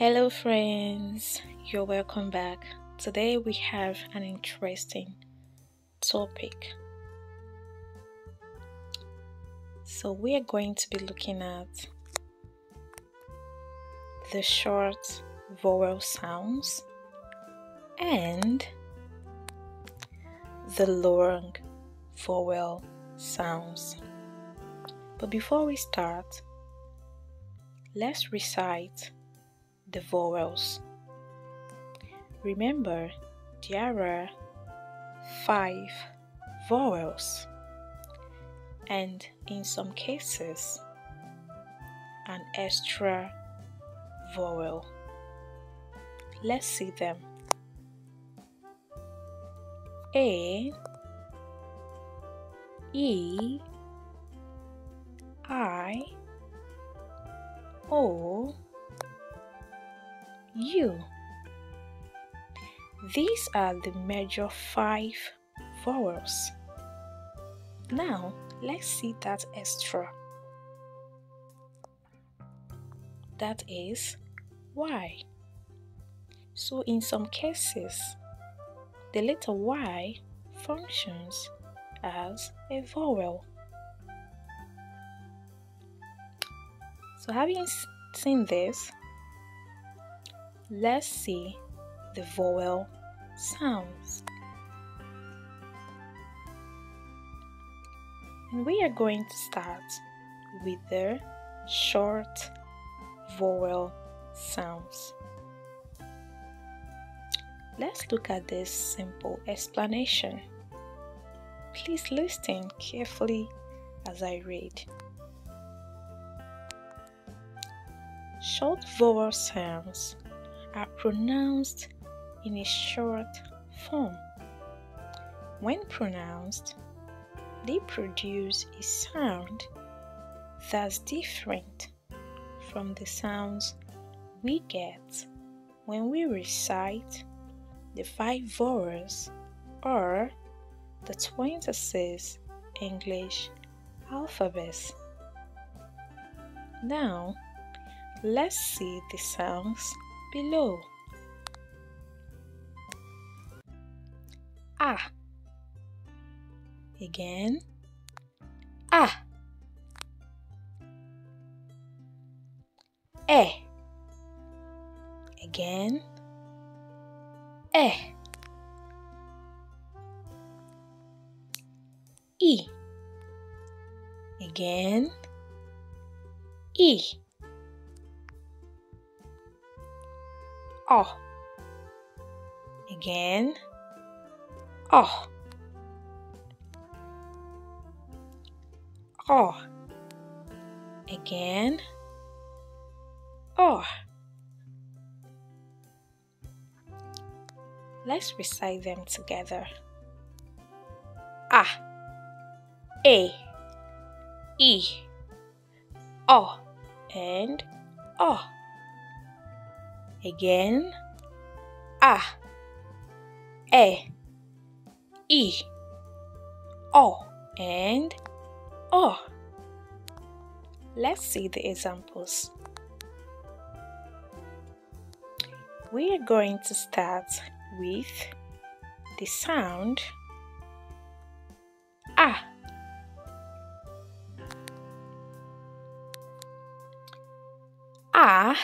Hello friends, you're welcome back. Today we have an interesting topic. So we are going to be looking at the short vowel sounds and the long vowel sounds. But before we start, let's recite the vowels. Remember, there are 5 vowels, and in some cases an extra vowel. Let's see them. A, E, I, O, U. These are the major 5 vowels. Now let's see that extra. That is Y. So in some cases, the letter Y functions as a vowel. So having seen this, let's see the vowel sounds. And we are going to start with the short vowel sounds. Let's look at this simple explanation. Please listen carefully as I read. Short vowel sounds are pronounced in a short form. When pronounced, they produce a sound that's different from the sounds we get when we recite the 5 vowels or the 26 English alphabets. Now, let's see the sounds below. Ah. Again. Ah. Eh. Again. Eh. E. Again. E. Oh. Again. Oh. Oh. Again. Oh. Let's recite them together. Ah. A. E. O. And O. Again, A, E, E, O, and O. Let's see the examples. We are going to start with the sound A. A,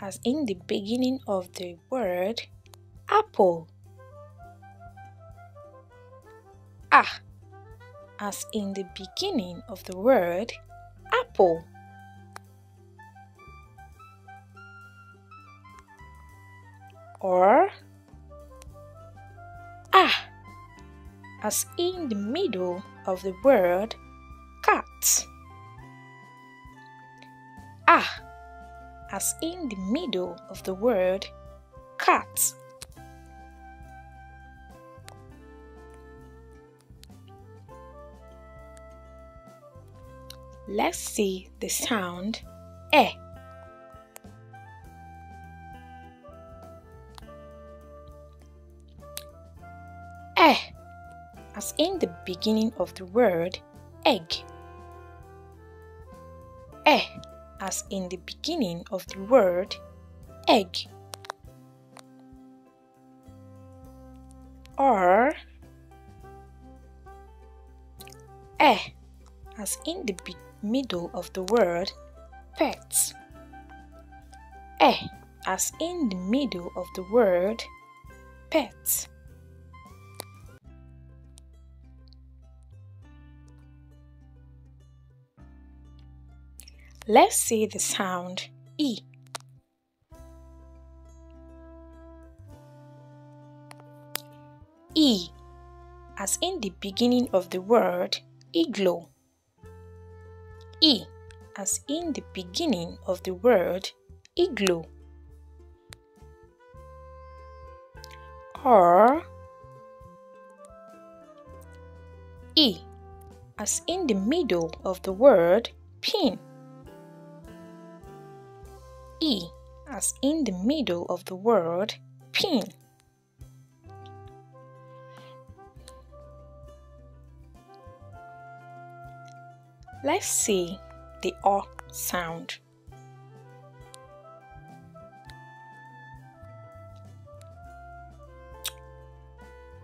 as in the beginning of the word apple. Ah, as in the beginning of the word apple. Or ah, as in the middle of the word cat. Ah, as in the middle of the word cat. Let's see the sound E. E, as in the beginning of the word egg. E, as in the beginning of the word egg. Or eh, as in the middle of the word pets. Eh, as in the middle of the word pets. Let's see the sound E. E, as in the beginning of the word igloo. E, as in the beginning of the word igloo. Or E, as in the middle of the word pin. E, as in the middle of the word pin. Let's see the O sound.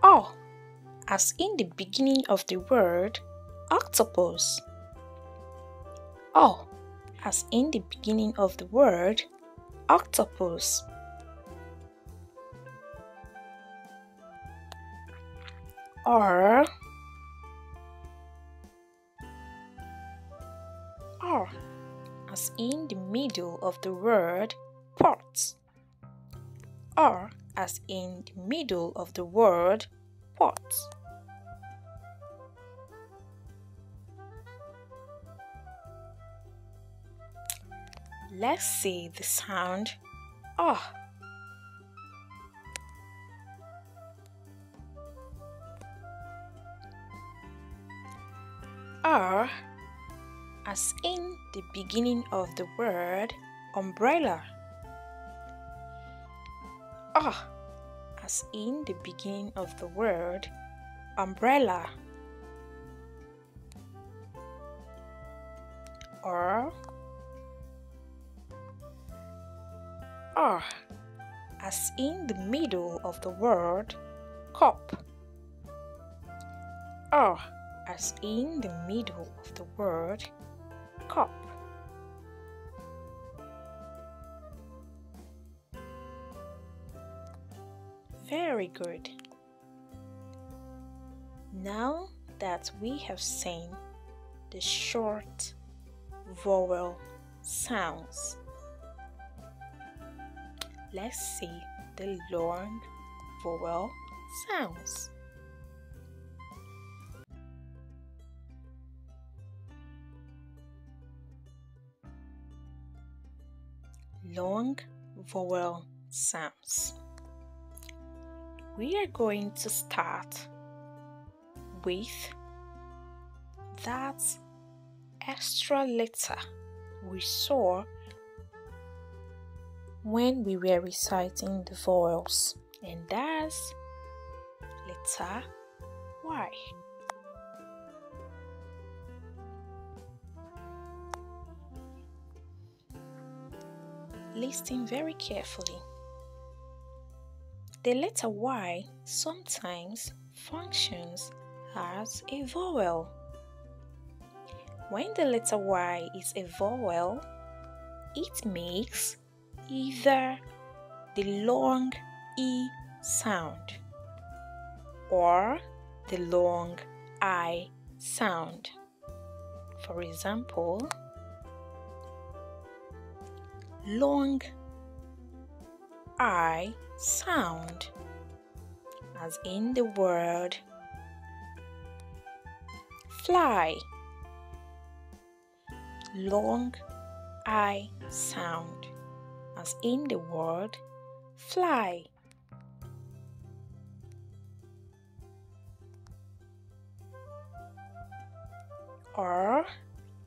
O, as in the beginning of the word octopus. O, as in the beginning of the word octopus. Or R, as in the middle of the word pot. R, as in the middle of the word pot. Let's see the sound R. R, as in the beginning of the word umbrella. R, as in the beginning of the word umbrella. Or R, as in the middle of the word cup. R, as in the middle of the word cup. Very good. Now that we have seen the short vowel sounds, let's see the long vowel sounds. Long vowel sounds. We are going to start with that extra letter we saw when we were reciting the vowels, and that's letter Y. Listen very carefully. The letter Y sometimes functions as a vowel. When the letter Y is a vowel, it makes either the long E sound or the long I sound. For example, long I sound, as in the word fly. Long I sound, as in the word fly. Or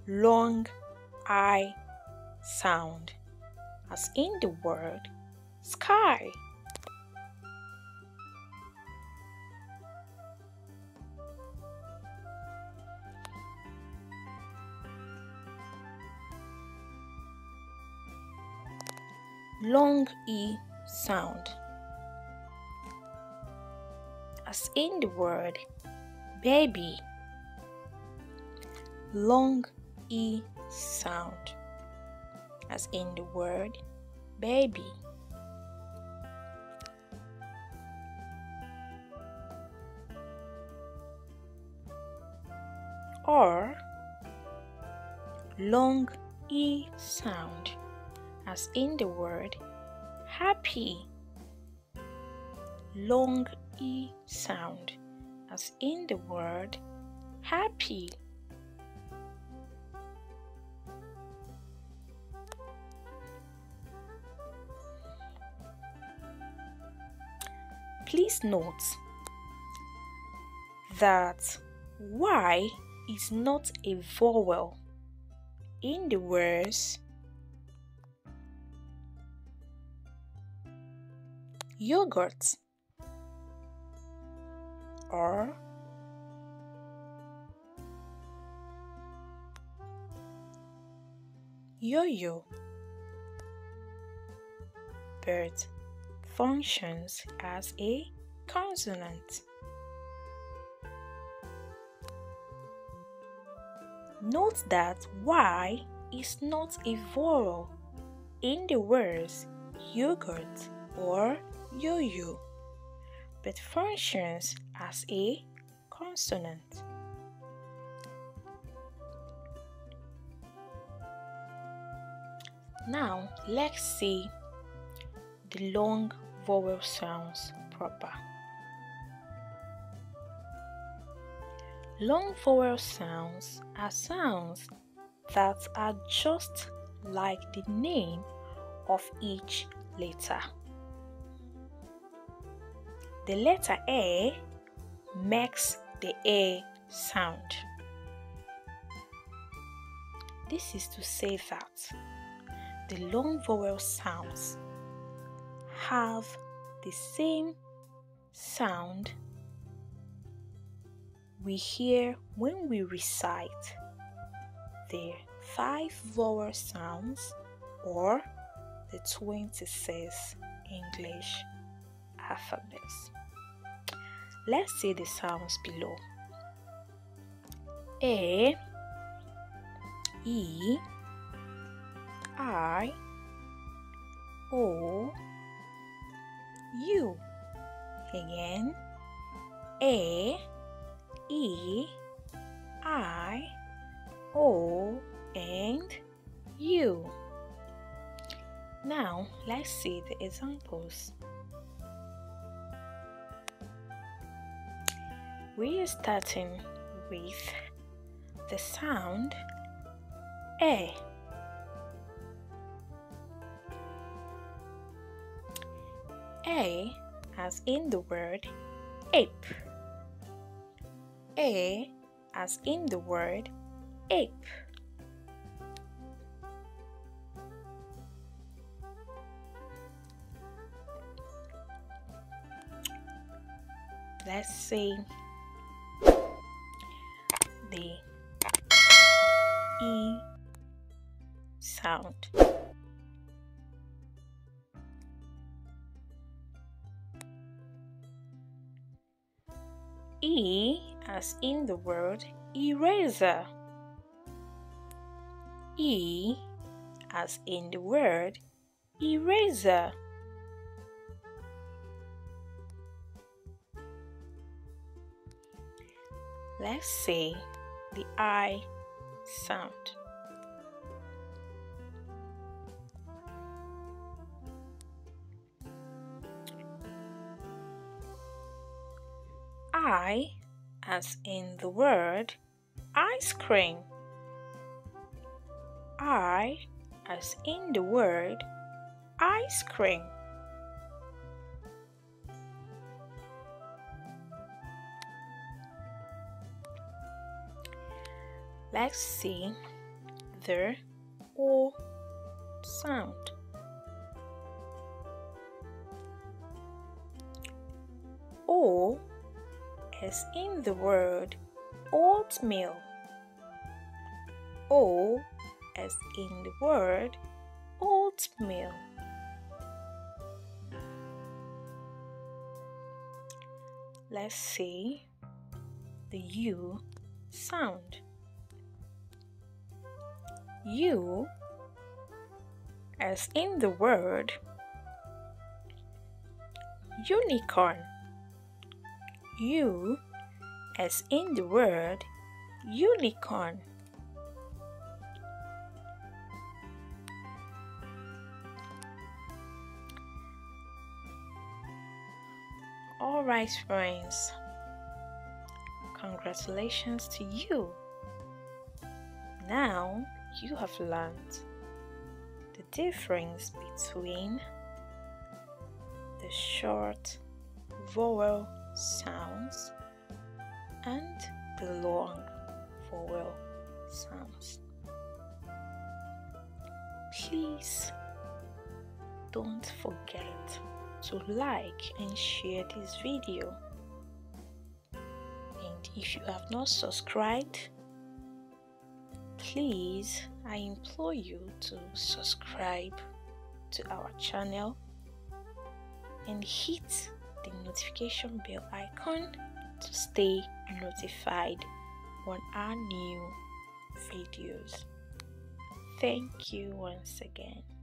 long I sound, as in the word sky. long E sound, as in the word baby. Long E sound, as in the word baby. Or long E sound, as in the word happy. Long E sound, as in the word happy. Please note that Y is not a vowel in the words yogurt or yo-yo, but functions as a consonant. Note that Y is not a vowel in the words yogurt or yo-yo, but functions as a consonant. Now let's see the long vowel sounds proper. Long vowel sounds are sounds that are just like the name of each letter. The letter A makes the A sound. This is to say that the long vowel sounds have the same sound we hear when we recite the 5 vowel sounds or the 26 English alphabets. Let's see the sounds below. A, E, I, O, U. Again, A, E, I, O, and U. Now let's see the examples. We are starting with the sound A. A, as in the word ape. A, as in the word ape. Let's see the E sound. E, as in the word eraser. E, as in the word eraser. Let's say the I sound. I, as in the word ice cream. I, as in the word ice cream. Let's see the O sound. O, as in the word oatmeal. O, as in the word oatmeal. Let's say the U sound. U, as in the word unicorn. U, as in the word unicorn. Alright friends, congratulations to you. Now you have learned the difference between the short vowel sounds and the long vowel sounds. Please don't forget to like and share this video, and if you have not subscribed, please I implore you to subscribe to our channel and hit the notification bell icon to stay notified on our new videos. Thank you once again.